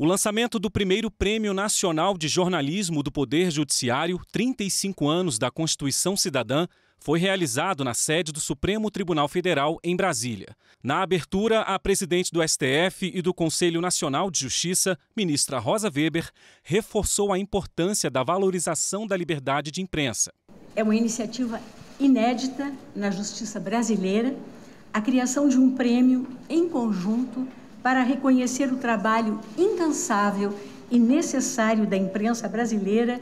O lançamento do primeiro Prêmio Nacional de Jornalismo do Poder Judiciário, 35 anos da Constituição Cidadã, foi realizado na sede do Supremo Tribunal Federal, em Brasília. Na abertura, a presidente do STF e do Conselho Nacional de Justiça, ministra Rosa Weber, reforçou a importância da valorização da liberdade de imprensa. É uma iniciativa inédita na justiça brasileira, a criação de um prêmio em conjunto para reconhecer o trabalho incansável e necessário da imprensa brasileira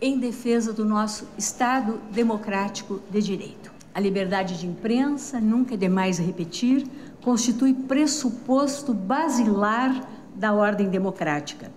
em defesa do nosso Estado democrático de direito. A liberdade de imprensa, nunca é demais repetir, constitui pressuposto basilar da ordem democrática.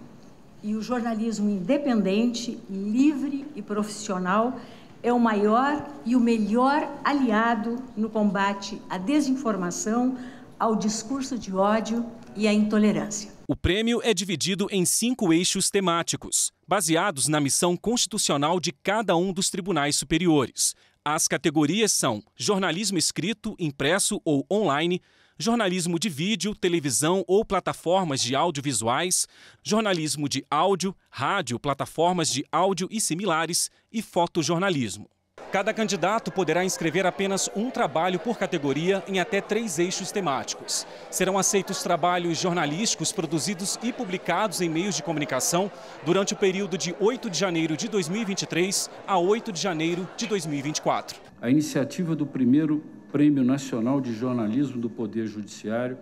E o jornalismo independente, livre e profissional é o maior e o melhor aliado no combate à desinformação, ao discurso de ódio e à intolerância. O prêmio é dividido em 5 eixos temáticos, baseados na missão constitucional de cada um dos tribunais superiores. As categorias são jornalismo escrito, impresso ou online, jornalismo de vídeo, televisão ou plataformas de audiovisuais, jornalismo de áudio, rádio, plataformas de áudio e similares e fotojornalismo. Cada candidato poderá inscrever apenas um trabalho por categoria em até 3 eixos temáticos. Serão aceitos trabalhos jornalísticos produzidos e publicados em meios de comunicação durante o período de 8 de janeiro de 2023 a 8 de janeiro de 2024. A iniciativa do primeiro Prêmio Nacional de Jornalismo do Poder Judiciário,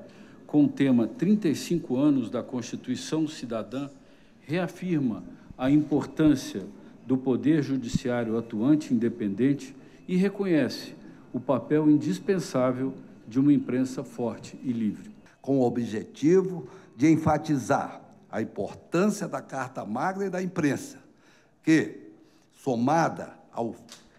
com o tema 35 anos da Constituição Cidadã, reafirma a importância do Poder Judiciário atuante e independente e reconhece o papel indispensável de uma imprensa forte e livre. Com o objetivo de enfatizar a importância da Carta Magna e da imprensa, que, somada ao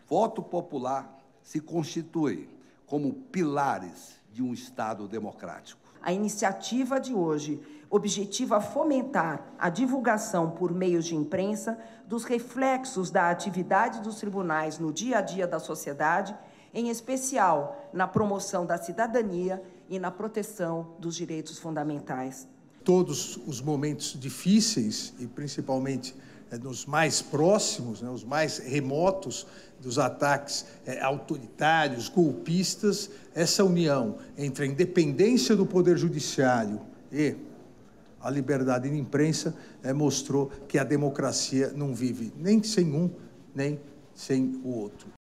voto popular, se constitui como pilares de um Estado democrático. A iniciativa de hoje objetiva fomentar a divulgação por meios de imprensa dos reflexos da atividade dos tribunais no dia a dia da sociedade, em especial na promoção da cidadania e na proteção dos direitos fundamentais. Todos os momentos difíceis, e principalmente nos mais próximos, os mais remotos dos ataques autoritários, golpistas, essa união entre a independência do Poder Judiciário e a liberdade de imprensa mostrou que a democracia não vive nem sem um, nem sem o outro.